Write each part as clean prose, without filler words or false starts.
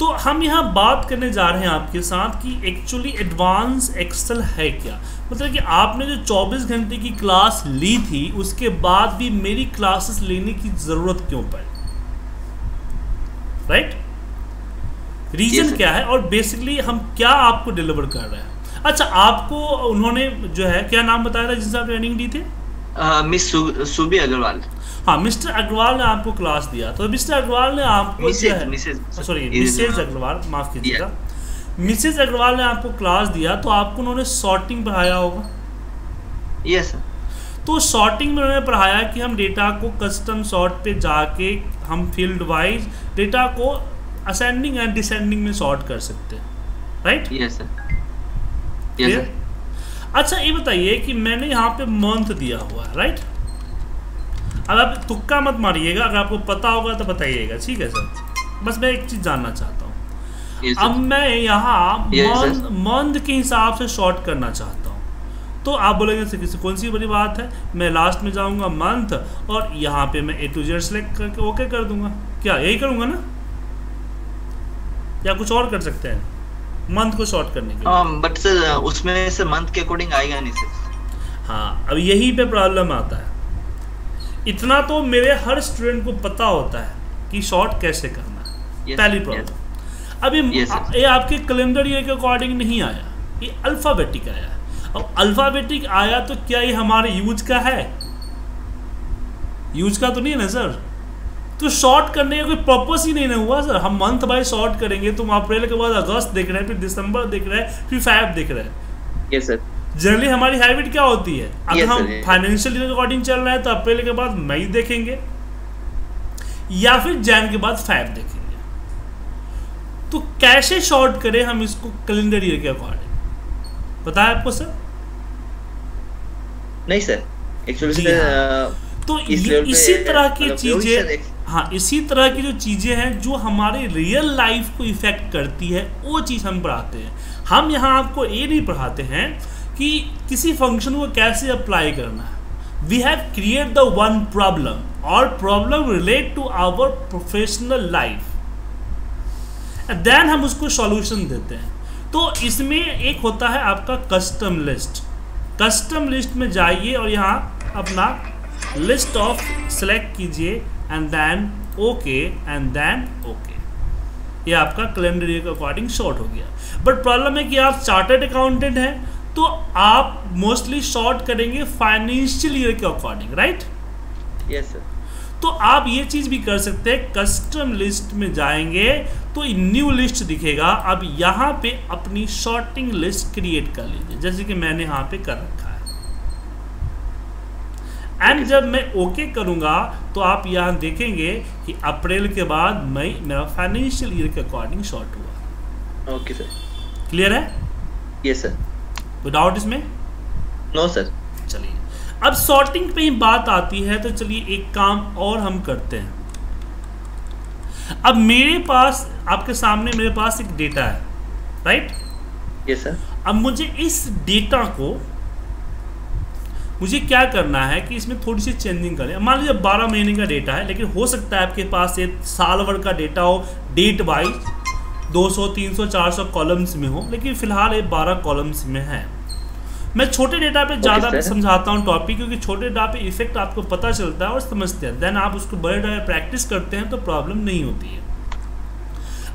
तो हम यहाँ बात करने जा रहे हैं आपके साथ कि एक्चुअली एडवांस एक्सेल है क्या। मतलब कि आपने जो 24 घंटे की क्लास ली थी उसके बाद भी मेरी क्लासेस लेने की ज़रूरत क्यों पड़ी, राइट? रीज़न क्या है और बेसिकली हम क्या आपको डिलीवर कर रहे हैं। अच्छा, आपको उन्होंने जो है क्या नाम बताया था जिनसे आप ट्रेनिंग दी थी? मिस सुबे अग्रवाल। हाँ, मिस्टर अग्रवाल ने आपको क्लास दिया। तो मिस्टर अग्रवाल ने आपको मिसेज अग्रवाल ने आपको क्लास दिया तो आपको उन्होंने सॉर्टिंग पढ़ाया होगा। Yes sir. तो सॉर्टिंग में उन्होंने पढ़ाया कि हम डेटा को कस्टम सॉर्ट पे जाके हम फील्ड वाइज डेटा को असेंडिंग एंड डिसेंडिंग में सॉर्ट कर सकते हैं, right? Yes sir, yes sir. अच्छा, ये बताइए कि मैंने यहाँ पे मंथ दिया हुआ है, राइट? अब आप तुक्का मत मारिएगा, अगर आपको पता होगा तो बताइएगा, ठीक है सर? बस मैं एक चीज़ जानना चाहता हूँ। अब मैं यहाँ मंथ के हिसाब से शॉर्ट करना चाहता हूँ तो आप बोलेंगे सर किसी कौन सी बड़ी बात है, मैं लास्ट में जाऊँगा मंथ और यहाँ पे मैं A to Z सेलेक्ट करके ओके कर दूँगा। क्या यही करूँगा ना, या कुछ और कर सकते हैं मंथ को शॉर्ट करने के? बट सर उसमें से मंथ के अकॉर्डिंग आएगा नहीं सर। हाँ, अब यही पे प्रॉब्लम आता है। इतना तो मेरे हर स्टूडेंट को पता होता है कि शॉर्ट कैसे करना है। पहली प्रॉब्लम, अब ये आपके कैलेंडर ईयर के अकॉर्डिंग नहीं आया, ये अल्फ़ाबेटिक आया। अब अल्फ़ाबेटिक आया तो क्या ये हमारे यूज का है? यूज का तो नहीं है ना सर, तो शॉर्ट करने का कोई पर्पस ही नहीं हुआ सर। हम मंथ बाय शॉर्ट करेंगे तो अप्रैल के बाद अगस्त देख रहे हैं, फिर दिसंबर देख रहे हैं, फिर फैब देख रहे हैं। Yes sir. जनरली हमारी हैबिट क्या होती है, अगर हम फाइनेंशियल ईयर के अकॉर्डिंग चल रहे हैं तो अप्रैल के बाद मई देखेंगे या फिर जैन के बाद फैब देखेंगे। तो कैसे शॉर्ट करें हम इसको कैलेंडर ईयर के अकॉर्डिंग, पता है आपको सर? नहीं सर, एक्चुअली तो इसी तरह की चीजें, हाँ इसी तरह की जो चीज़ें हैं जो हमारे रियल लाइफ को इफ़ेक्ट करती है वो चीज़ हम पढ़ाते हैं। हम यहाँ आपको ये नहीं पढ़ाते हैं कि किसी फंक्शन को कैसे अप्लाई करना है। We have create the one problem और problem relate to our professional life, then हम उसको सॉल्यूशन देते हैं। तो इसमें एक होता है आपका कस्टम लिस्ट। कस्टम लिस्ट में जाइए और यहाँ अपना लिस्ट ऑफ सेलेक्ट कीजिए and then okay and then okay. ये आपका कैलेंडर ईयर के अकॉर्डिंग शॉर्ट हो गया। बट प्रॉब्लम है कि आप चार्टर्ड अकाउंटेंट हैं तो आप मोस्टली शॉर्ट करेंगे फाइनेंशियल ईयर के अकॉर्डिंग, राइट? Yes sir. तो आप ये चीज़ भी कर सकते हैं, कस्टम लिस्ट में जाएंगे तो न्यू लिस्ट दिखेगा, अब यहाँ पे अपनी शॉर्टिंग लिस्ट क्रिएट कर लीजिए जैसे कि मैंने यहाँ पे कर रखा है। एंड जब मैं ओके करूँगा तो आप यहाँ देखेंगे कि अप्रैल के बाद मई मेरा फाइनेंशियल ईयर के अकॉर्डिंग शॉर्ट हुआ। ओके सर, क्लियर है? Yes sir. कोई डाउट इसमें? No sir. चलिए, अब सॉर्टिंग पे ही बात आती है तो चलिए एक काम और हम करते हैं। अब मेरे पास आपके सामने मेरे पास एक डेटा है, राइट? Yes sir. अब मुझे इस डेटा को मुझे क्या करना है कि इसमें थोड़ी सी चेंजिंग करें। मान लीजिए 12 महीने का डेटा है, लेकिन हो सकता है आपके पास एक साल भर का डेटा हो, डेट वाइज 200, 300, 400 कॉलम्स में हो, लेकिन फिलहाल ये 12 कॉलम्स में है। मैं छोटे डेटा पे ज़्यादा समझाता हूँ टॉपिक, क्योंकि छोटे डेटा पे इफेक्ट आपको पता चलता है और समझते हैं, देन आप उसको बड़े डेटा प्रैक्टिस करते हैं तो प्रॉब्लम नहीं होती है।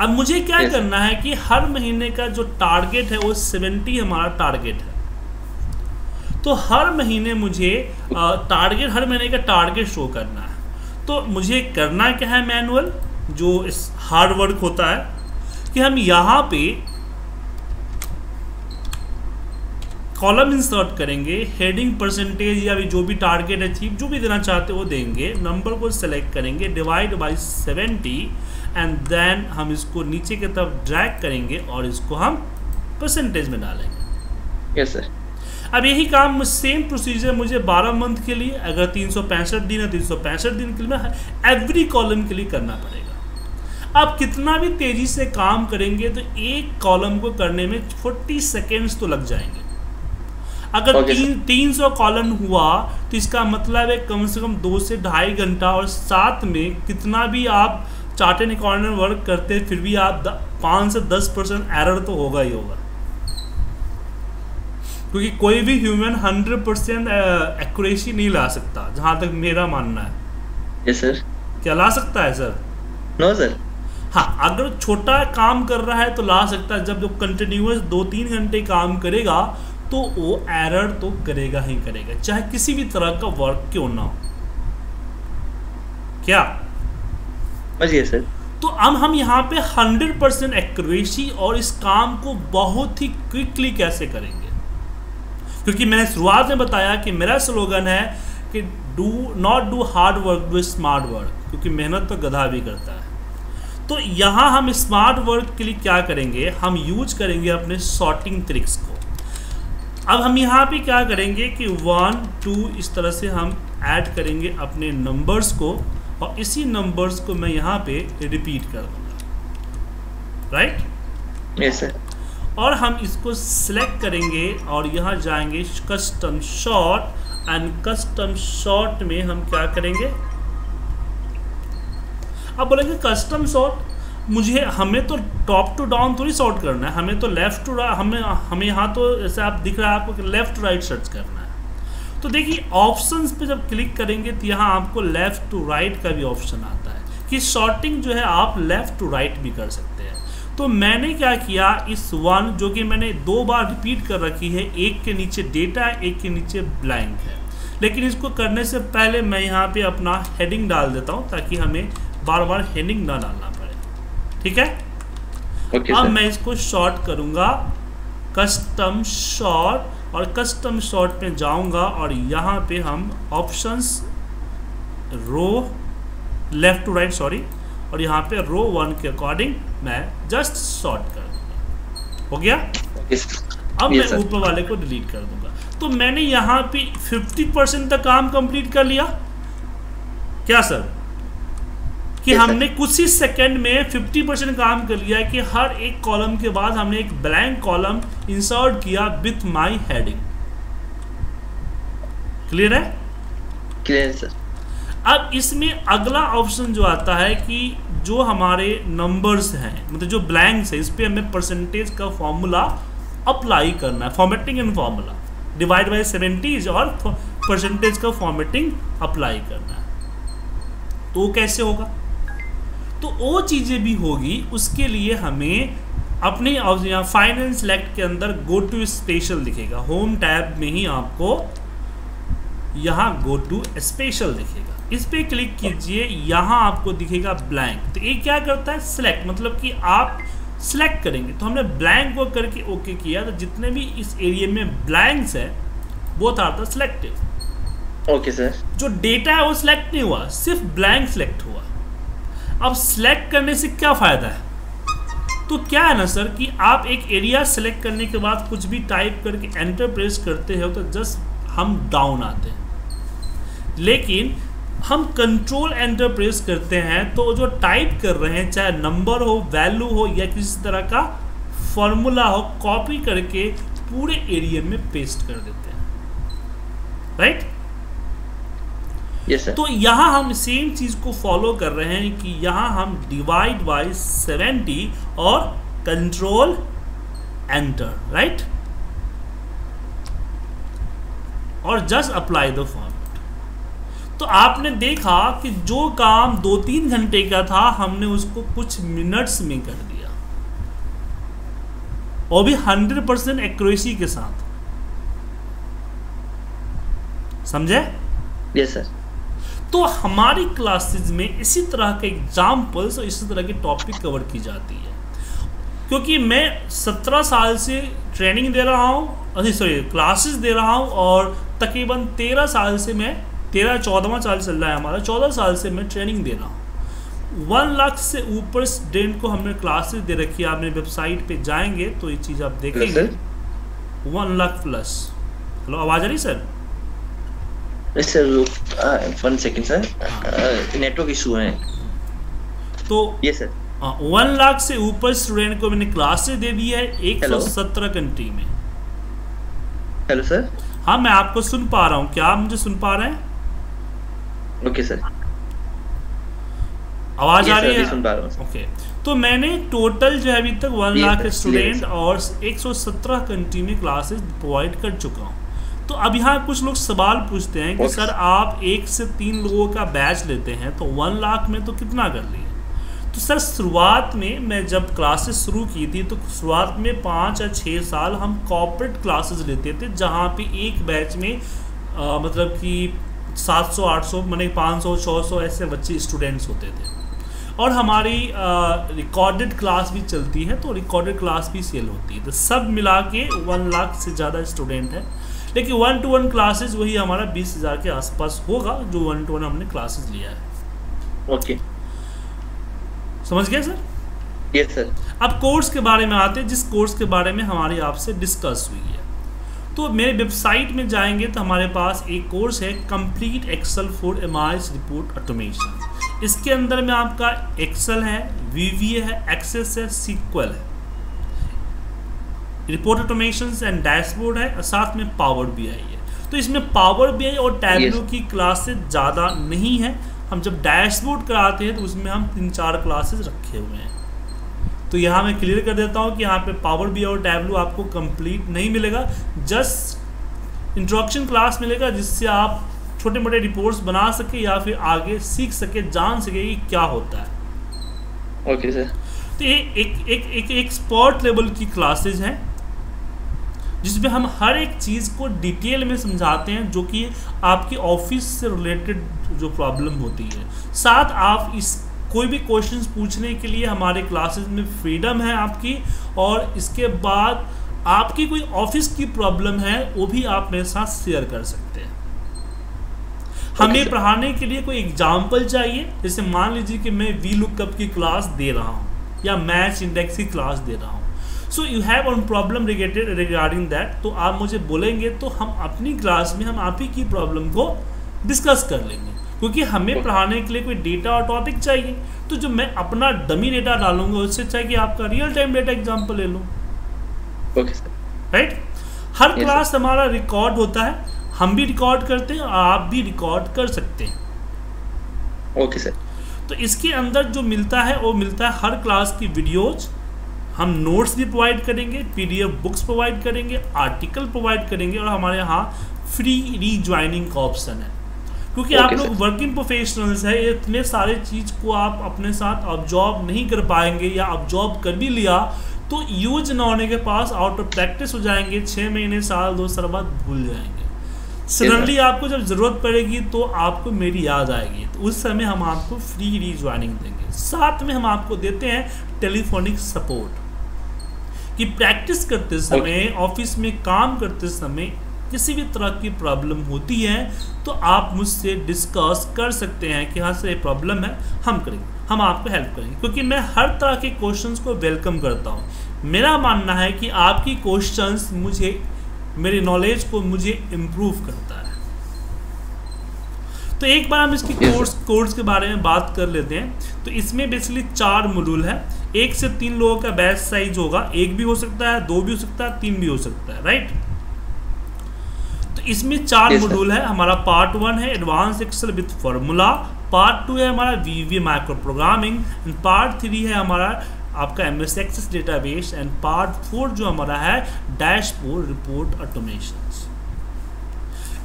अब मुझे क्या करना है कि हर महीने का जो टारगेट है वो 70 हमारा टारगेट है, तो हर महीने मुझे टारगेट, हर महीने का टारगेट शो करना है। तो मुझे करना क्या है मैनुअल, जो इस हार्ड वर्क होता है कि हम यहाँ पे कॉलम इंसर्ट करेंगे, हेडिंग परसेंटेज या भी जो भी टारगेट अचीव जो भी देना चाहते वो देंगे, नंबर को सेलेक्ट करेंगे, डिवाइड बाय 70 एंड देन हम इसको नीचे की तरफ ड्रैग करेंगे और इसको हम परसेंटेज में डालेंगे। Yes sir. अब यही काम सेम प्रोसीजर मुझे 12 मंथ के लिए, अगर 365 दिन है 365 दिन के लिए एवरी कॉलम के लिए करना पड़ेगा। आप कितना भी तेज़ी से काम करेंगे तो एक कॉलम को करने में 40 सेकेंड्स तो लग जाएंगे। अगर 300 कॉलम हुआ तो इसका मतलब है कम से कम 2 से 2.5 घंटा, और साथ में कितना भी आप चार्टर्ड अकाउंटेंट वर्क करते फिर भी आप 5 से 10% एरर तो होगा ही होगा, क्योंकि कोई भी ह्यूमन 100% एक्यूरेसी नहीं ला सकता, जहाँ तक मेरा मानना है। Yes sir. क्या ला सकता है सर? No sir. हाँ, अगर छोटा काम कर रहा है तो ला सकता है, जब जो कंटिन्यूस 2-3 घंटे काम करेगा तो वो एरर तो करेगा ही करेगा, चाहे किसी भी तरह का वर्क क्यों ना हो। क्या समझिए सर? तो अब हम यहाँ पे 100% एक्यूरेसी और इस काम को बहुत ही क्विकली कैसे करेंगे, क्योंकि मैंने शुरुआत में बताया कि मेरा स्लोगन है कि do not do hard work do smart work, क्योंकि मेहनत तो गधा भी करता है। तो यहाँ हम स्मार्ट वर्क के लिए क्या करेंगे, हम यूज करेंगे अपने सॉर्टिंग ट्रिक्स को। अब हम यहाँ पे क्या करेंगे कि 1, 2 इस तरह से हम ऐड करेंगे अपने नंबर्स को, और इसी नंबर्स को मैं यहाँ पे रिपीट कर दूँगा, राइट? Yes sir. और हम इसको सिलेक्ट करेंगे और यहाँ जाएंगे custom sort, and custom sort में हम क्या करेंगे, अब बोलेंगे कस्टम शॉर्ट, मुझे हमें तो टॉप टू डाउन थोड़ी शॉर्ट करना है, हमें तो लेफ्ट टू राइट, हमें यहाँ तो जैसे आप दिख रहा है आपको लेफ्ट टू राइट सर्च करना है। तो देखिए ऑप्शंस पे जब क्लिक करेंगे तो यहाँ आपको लेफ्ट टू राइट का भी ऑप्शन आता है कि शॉर्टिंग जो है आप लेफ्ट टू राइट भी कर सकते हैं। तो मैंने क्या किया, इस 1 जो कि मैंने 2 बार रिपीट कर रखी है, एक के नीचे डेटा है, एक के नीचे ब्लैंक है, लेकिन इसको करने से पहले मैं यहाँ पे अपना हेडिंग डाल देता हूँ ताकि हमें बार बार हेडिंग ना डालना पड़े, ठीक है? okay, अब मैं इसको शॉर्ट करूँगा कस्टम शॉर्ट, और कस्टम शॉर्ट में जाऊँगा और यहाँ पे हम options row left to right sorry, और यहाँ पे रो 1 के अकॉर्डिंग मैं जस्ट सॉर्ट कर दूंगा, हो गया? yes. अब yes, मैं ऊपर वाले को डिलीट कर दूंगा। तो मैंने यहाँ पे 50% तक काम कंप्लीट कर लिया। क्या सर? कि yes, हमने कुछ ही सेकंड में 50% काम कर लिया कि हर एक कॉलम के बाद हमने एक ब्लैंक कॉलम इंसर्ट किया विथ माय हेडिंग। क्लियर है? Clear sir. अब इसमें अगला ऑप्शन जो आता है कि जो हमारे नंबर्स हैं, मतलब जो ब्लैंक्स है, इस पर हमें परसेंटेज का फॉर्मूला अप्लाई करना है, formatting and formula divide by 70 और परसेंटेज का फॉर्मेटिंग अप्लाई करना है। तो कैसे होगा, तो वो चीज़ें भी होगी, उसके लिए हमें अपने यहाँ फाइनेंस सेलेक्ट के अंदर गो टू स्पेशल दिखेगा, होम टैब में ही आपको यहाँ गो टू स्पेशल दिखेगा, इस पर क्लिक कीजिए, यहाँ आपको दिखेगा ब्लैंक। तो ये क्या करता है, सिलेक्ट, मतलब कि आप सिलेक्ट करेंगे। तो हमने ब्लैंक को करके ओके किया, तो जितने भी इस एरिया में ब्लैंक्स है वो था सिलेक्टेड। Okay sir. जो डेटा है वो सिलेक्ट नहीं हुआ, सिर्फ ब्लैंक सिलेक्ट हुआ। अब सिलेक्ट करने से क्या फ़ायदा है, तो क्या है ना सर कि आप एक एरिया सेलेक्ट करने के बाद कुछ भी टाइप करके एंटर प्रेस करते हो तो जस्ट हम डाउन आते हैं, लेकिन हम कंट्रोल एंटर प्रेस करते हैं तो जो टाइप कर रहे हैं, चाहे नंबर हो, वैल्यू हो, या किसी तरह का फॉर्मूला हो, कॉपी करके पूरे एरिया में पेस्ट कर देते हैं, राइट? Yes sir. तो यहाँ हम सेम चीज़ को फॉलो कर रहे हैं कि यहाँ हम डिवाइड बाय 70 और कंट्रोल एंटर, राइट, और जस्ट अप्लाई द फॉर्म। तो आपने देखा कि जो काम 2-3 घंटे का था हमने उसको कुछ मिनट्स में कर दिया, और भी 100% एक्यूरेसी के साथ। समझे? Yes sir. तो हमारी क्लासेस में इसी तरह के एग्जाम्पल्स और इसी तरह के टॉपिक कवर की जाती है, क्योंकि मैं 17 साल से ट्रेनिंग दे रहा हूँ, सॉरी क्लासेस दे रहा हूँ, और तकरीबन 13 साल से मैं 13-14वां साल चल रहा है हमारा, 14 साल से मैं ट्रेनिंग दे रहा हूँ। 1 लाख से ऊपर स्टूडेंट को हमने क्लासेस दे रखी है, आपने वेबसाइट पे जाएंगे तो ये चीज़ आप देखेंगे, 1 लाख प्लस। हेलो, आवाज़ आ रही sir? Sir 1 second sir, network issue है। तो यस सर, 1 लाख से ऊपर स्टूडेंट को मैंने क्लासेस दे दी है 117 कंट्री में। Hello sir. हाँ, मैं आपको सुन पा रहा हूँ, क्या आप मुझे सुन पा रहे हैं? Okay sir. आवाज आ रही है? सुन पा रहा हूं। ओके, तो मैंने टोटल जो है अभी तक 1 लाख स्टूडेंट और 117 कंट्री में क्लासेस प्रोवाइड कर चुका हूँ। तो अब यहाँ कुछ लोग सवाल पूछते हैं कि सर आप 1 से 3 लोगों का बैच लेते हैं तो 1 लाख में तो कितना कर लिए? तो सर शुरुआत में मैं जब क्लासेस शुरू की थी तो शुरुआत में 5 या 6 साल हम कॉर्पोरेट क्लासेस लेते थे, जहाँ पे एक बैच में मतलब कि 700-800 माने 500-600 ऐसे बच्चे स्टूडेंट्स होते थे। और हमारी रिकॉर्डेड क्लास भी चलती है तो रिकॉर्डेड क्लास भी सेल होती है। तो सब मिला के 1 लाख से ज़्यादा स्टूडेंट हैं, लेकिन 1-to-1 क्लासेस वही हमारा 20,000 के आसपास होगा जो 1-to-1 हमने क्लासेस लिया है। ओके, समझ गया सर? Yes sir. अब कोर्स के बारे में आते हैं, जिस कोर्स के बारे में हमारी आपसे डिस्कस हुई है। तो मेरे वेबसाइट में जाएंगे तो हमारे पास एक कोर्स है complete Excel for MIS report automation. इसके अंदर में आपका एक्सेल है, वीवीए है, एक्सेस है, सीक्वल है, रिपोर्ट ऑटोमेशन एंड डैशबोर्ड है और साथ में पावर बीआई है। तो इसमें पावर बीआई और टैब्लो की क्लासेस ज़्यादा नहीं है। हम जब डैशबोर्ड कराते हैं तो उसमें हम 3-4 क्लासेस रखे हुए हैं। तो यहाँ मैं क्लियर कर देता हूँ कि यहाँ पे पावर बीआई और टैब्लो आपको कंप्लीट नहीं मिलेगा, जस्ट इंट्रोडक्शन क्लास मिलेगा जिससे आप छोटे मोटे रिपोर्ट्स बना सके या फिर आगे सीख सके, जान सके कि क्या होता है। Okay sir. तो ये एक एक्सपर्ट लेवल की क्लासेज हैं जिसमें हम हर एक चीज़ को डिटेल में समझाते हैं जो कि आपके ऑफिस से रिलेटेड जो प्रॉब्लम होती है। साथ आप इस कोई भी क्वेश्चंस पूछने के लिए हमारे क्लासेस में फ्रीडम है आपकी, और इसके बाद आपकी कोई ऑफिस की प्रॉब्लम है वो भी आप मेरे साथ शेयर कर सकते हैं। हमें पढ़ाने के लिए कोई एग्जाम्पल चाहिए, जैसे मान लीजिए कि मैं वी लुकअप की क्लास दे रहा हूँ या मैच इंडेक्स की क्लास दे रहा हूँ, so you have one problem regarding that, तो आप मुझे बोलेंगे तो हम अपनी क्लास में हम आप ही की प्रॉब्लम को डिस्कस कर लेंगे। क्योंकि हमें पढ़ाने के लिए कोई डेटा और टॉपिक चाहिए, तो जो मैं अपना डमी डेटा डालूंगा उससे चाहिए कि आपका रियल टाइम डेटा एग्जांपल ले लूँ। Okay sir, right. हर क्लास हमारा रिकॉर्ड होता है, हम भी रिकॉर्ड करते हैं और आप भी रिकॉर्ड कर सकते हैं। Okay sir. तो इसके अंदर जो मिलता है वो मिलता है हर क्लास की वीडियोज, हम नोट्स भी प्रोवाइड करेंगे, PDF बुक्स प्रोवाइड करेंगे, आर्टिकल प्रोवाइड करेंगे, और हमारे यहाँ फ्री रीज्वाइनिंग का ऑप्शन है। क्योंकि आप लोग वर्किंग प्रोफेशनल्स हैं, इतने सारे चीज़ को आप अपने साथ ऑब्जॉर्व नहीं कर पाएंगे, या ऑब्जॉर्व कर भी लिया तो यूज ना होने के पास आउट ऑफ प्रैक्टिस हो जाएंगे, 6 महीने साल 2 साल बाद भूल जाएंगे। सडनली आपको जब ज़रूरत पड़ेगी तो आपको मेरी याद आएगी, तो उस समय हम आपको फ्री रीज्वाइनिंग देंगे। साथ में हम आपको देते हैं टेलीफोनिक सपोर्ट कि प्रैक्टिस करते समय, ऑफिस में काम करते समय किसी भी तरह की प्रॉब्लम होती है तो आप मुझसे डिस्कस कर सकते हैं कि हाँ सर ये प्रॉब्लम है, हम करेंगे, हम आपको हेल्प करेंगे। क्योंकि मैं हर तरह के क्वेश्चंस को वेलकम करता हूँ। मेरा मानना है कि आपकी क्वेश्चंस मुझे, मेरे नॉलेज को मुझे इम्प्रूव करता है। तो एक बार हम इसकी कोर्स के बारे में बात कर लेते हैं। तो इसमें बेसिकली 4 मॉड्यूल है। 1 से 3 लोगों का बैच साइज होगा, 1 भी हो सकता है, 2 भी हो सकता है, 3 भी हो सकता है, राइट। इसमें 4 मॉड्यूल है। हमारा पार्ट 1 है advance Excel with formula, part 2 है हमारा VB micro programming, and part 3 है हमारा आपका MS access database, and part 4 जो हमारा है डैशबोर्ड रिपोर्ट ऑटोमेशंस।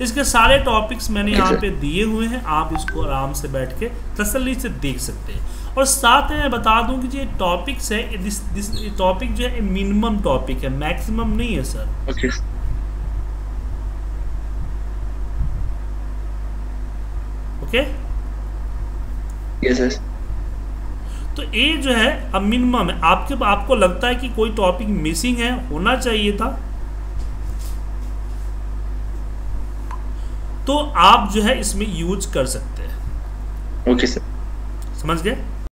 इसके सारे टॉपिक्स मैंने यहाँ पे दिए हुए हैं, आप इसको आराम से बैठ के तसल्ली से देख सकते हैं। और साथ में मैं बता दूँ कि ये टॉपिक्स है, टॉपिक जो है मिनिमम टॉपिक है, मैक्सिमम नहीं है सर। Yes, yes. तो ये जो है अब मिनिमम है। आपको लगता है कि कोई टॉपिक मिसिंग है, होना चाहिए था, तो आप जो है इसमें यूज कर सकते हैं। ओके सर, समझ गए।